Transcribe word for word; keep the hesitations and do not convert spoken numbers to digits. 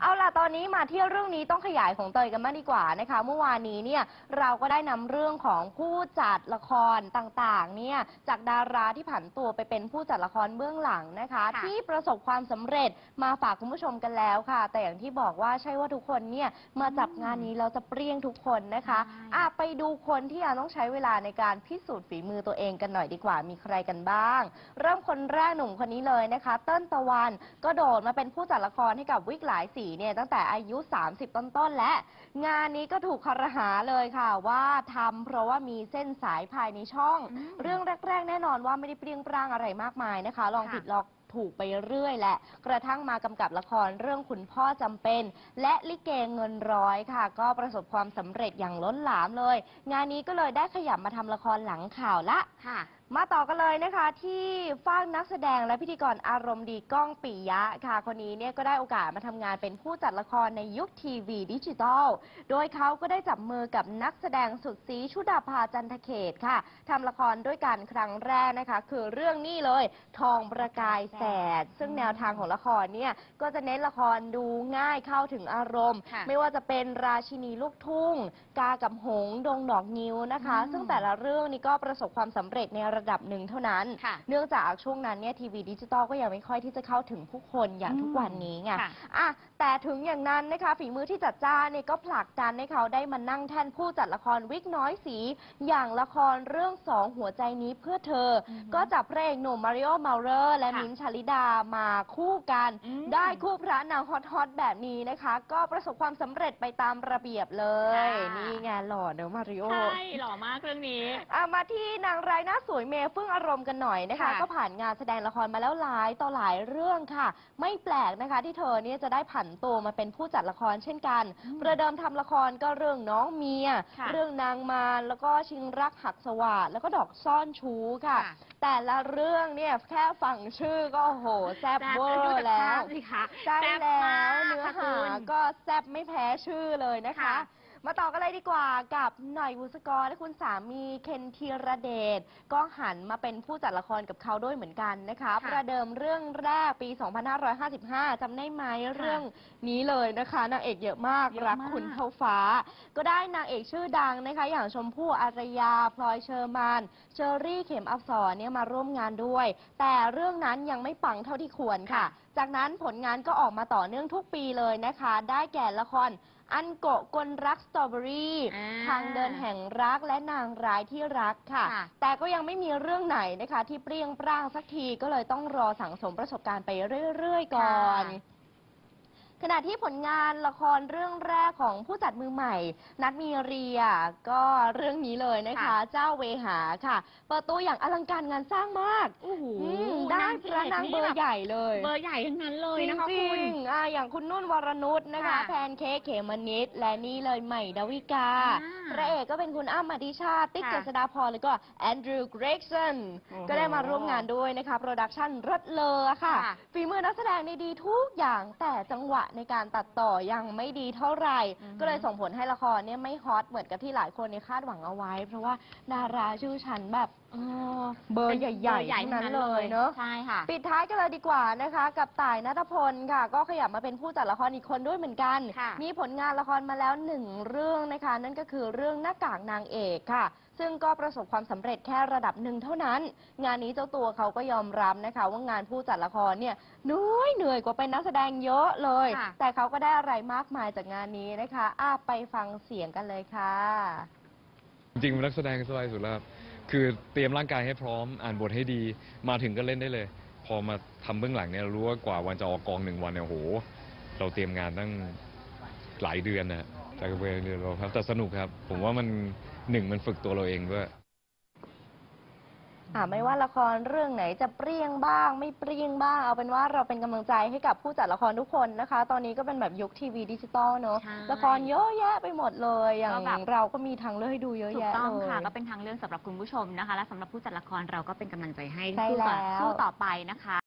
เอาล่ะตอนนี้มาที่เรื่องนี้ต้องขยายของเตยกันมากดีกว่านะคะเมื่อวานนี้เนี่ยเราก็ได้นำเรื่องของผู้จัดละครต่างๆเนี่ยจากดาราที่ผันตัวไปเป็นผู้จัดละครเบื้องหลังนะคะที่ประสบความสำเร็จมาฝากคุณผู้ชมกันแล้วค่ะแต่อย่างที่บอกว่าใช่ว่าทุกคนเนี่ยมาจับงานนี้เราจะเปรี้ยงทุกคนนะคะอ่ะไปดูคนที่อาจต้องใช้เวลาในการพิสูจน์ฝีมือตัวเองกันหน่อยดีกว่ามีใครกันบ้างเริ่มคนแรกหนุ่มคนนี้เลยนะคะเติ้ลตะวันก็โดดมาเป็นผู้จัดละครให้กับวิกหลายสีเนี่ยตั้งแต่อายุ สามสิบ ต้นๆและงานนี้ก็ถูกครหาเลยค่ะว่าทำเพราะว่ามีเส้นสายภายในช่องเรื่องแรกๆแน่นอนว่าไม่ได้เปรี้ยงปร้างอะไรมากมายนะคะลองผิดลองถูกไปเรื่อยแหละกระทั่งมากำกับละครเรื่องคุณพ่อจำเป็นและลิเกเงินร้อยค่ะก็ประสบความสำเร็จอย่างล้นหลามเลยงานนี้ก็เลยได้ขยับมาทำละครหลังข่าวละค่ะมาต่อกันเลยนะคะที่ฝ้างนักแสดงและพิธีกรอารมณ์ดีก้องปิยะค่ะคนนี้เนี่ยก็ได้โอกาสมาทำงานเป็นผู้จัดละครในยุคทีวีดิจิทัลโดยเขาก็ได้จับมือกับนักแสดงสุดซีชุดาภาจันทเขตค่ะทำละครด้วยกันครั้งแรกนะคะคือเรื่องนี้เลยทองประกายแสดซึ่งแนวทางของละครเนี่ยก็จะเน้นละครดูง่ายเข้าถึงอารมณ์ไม่ว่าจะเป็นราชินีลูกทุ่งกากับหงดงดอกนิ้วนะคะซึ่งแต่ละเรื่องนี้ก็ประสบความสำเร็จในระดับหนึ่งเท่านั้นเนื่องจากช่วงนั้นเนี่ยทีวีดิจิตอลก็ยังไม่ค่อยที่จะเข้าถึงผู้คนอย่างทุกวันนี้ไงอ่ะแต่ถึงอย่างนั้นนะคะฝีมือที่จัดจ้านเนี่ยก็ผลักดันให้เขาได้มานั่งแท่นผู้จัดละครวิกน้อยสีอย่างละครเรื่องสองหัวใจนี้เพื่อเธอก็จับพระเอกหนุ่มมาริโอ เมาเลอร์และมิ้นท์ ชลิดามาคู่กันได้คู่พระนางฮอตๆแบบนี้นะคะก็ประสบความสำเร็จไปตามระเบียบเลยนี่ไงหล่อเนอะมาริโอใช่หล่อมากเรื่องนี้อ่ะมาที่นางร้ายหน้าสวยเมย์เฟื่องอารมณ์กันหน่อยนะคะก็ผ่านงานแสดงละครมาแล้วหลายต่อหลายเรื่องค่ะไม่แปลกนะคะที่เธอเนี่ยจะได้ผันตัวมาเป็นผู้จัดละครเช่นกันประเดิมทำละครก็เรื่องน้องเมียเรื่องนางมารแล้วก็ชิงรักหักสวาทแล้วก็ดอกซ่อนชู้ค่ะแต่ละเรื่องเนี่ยแค่ฟังชื่อก็โอ้โหแซ่บเวอร์แล้วใช่แล้วเนื้อหาก็แซ่บไม่แพ้ชื่อเลยนะคะมาต่อกันเลยดีกว่ากับหน่อยบุษกรและคุณสามีเคนธีรเดชก็หันมาเป็นผู้จัดละครกับเขาด้วยเหมือนกันนะคะประเดิมเรื่องแรกปีสองพันห้าร้อยห้าสิบห้าจำได้ไหมเรื่องนี้เลยนะคะนางเอกเยอะมากรักขุนเท่าฟ้าก็ได้นางเอกชื่อดังนะคะอย่างชมพู่อารยาพลอยเชอร์มานเชอรี่เข็มอักษรเนี่ยมาร่วมงานด้วยแต่เรื่องนั้นยังไม่ปังเท่าที่ควรค่ะจากนั้นผลงานก็ออกมาต่อเนื่องทุกปีเลยนะคะได้แก่ละครอันโกะกลรักสตรอเบอรี่ทางเดินแห่งรักและนางร้ายที่รักค่ะแต่ก็ยังไม่มีเรื่องไหนนะคะที่เปรี้ยงปร้างสักทีก็เลยต้องรอสั่งสมประสบการณ์ไปเรื่อยๆก่อนขณะที่ผลงานละครเรื่องแรกของผู้จัดมือใหม่นัทมีเรียก็เรื่องนี้เลยนะคะเจ้าเวหาค่ะเปิดตัวอย่างอลังการงานสร้างมากโอ้โหได้พระนางเบอร์ใหญ่เลยเบอร์ใหญ่ทั้งนั้นเลยนะคะคุณอย่างคุณนุ่นวรนุชนะคะแพนเค้กเขมนิดและนี่เลยใหม่ดาวิกาพระเอกก็เป็นคุณอ้ำอดิชาติ ติ๊ก เจษฎาพรแล้วก็แอนดรูว์ เกรกสันก็ได้มาร่วมงานด้วยนะคะโปรดักชั่นรถเลอค่ะฝีมือนักแสดงดีทุกอย่างแต่จังหวะในการตัดต่อยังไม่ดีเท่าไหร่ก็เลยส่งผลให้ละครเนี่ยไม่ฮอตเหมือนกับที่หลายคนในคาดหวังเอาไว้เพราะว่าดาราชื่อฉันแบบเบอร์ใหญ่ๆทั้งนั้นเลยเนอะใช่ค่ะปิดท้ายกันเลยดีกว่านะคะกับต่ายณัฐพลค่ะก็ขยับมาเป็นผู้จัดละครอีกคนด้วยเหมือนกันมีผลงานละครมาแล้วหนึ่งเรื่องนะคะนั่นก็คือเรื่องหน้ากากนางเอกค่ะซึ่งก็ประสบความสำเร็จแค่ระดับหนึ่งเท่านั้นงานนี้เจ้าตัวเขาก็ยอมรับนะคะว่างานผู้จัดละครเนี่ยเหนื่อยเหนื่อยกว่าเป็นนักแสดงเยอะเลยแต่เขาก็ได้อะไรมากมายจากงานนี้นะคะอ้าไปฟังเสียงกันเลยค่ะจริงเป็นนักแสดงสบายสุดแล้วคือเตรียมร่างกายให้พร้อมอ่านบทให้ดีมาถึงก็เล่นได้เลยพอมาทำเบื้องหลังเนี่ยรู้ว่ากว่าวันจะออกกองหนึ่งวันเนี่ยโหเราเตรียมงานตั้งหลายเดือนนะจากเวลาเดือนเราครับแต่สนุกครับผมว่ามันหนึ่งมันฝึกตัวเราเองด้วยไม่ว่าละครเรื่องไหนจะเปรี้ยงบ้างไม่เปรี้ยงบ้างเอาเป็นว่าเราเป็นกำลังใจให้กับผู้จัดละครทุกคนนะคะตอนนี้ก็เป็นแบบยุคทีวีดิจิตอลเนอะละครเยอะแยะไปหมดเลยอย่างเราก็มีทางเลือกให้ดูเยอะแยะเลยถูกต้องค่ะก็เป็นทางเลือกสำหรับคุณผู้ชมนะคะและสำหรับผู้จัดละครเราก็เป็นกำลังใจให้สู้ต่อไปนะคะ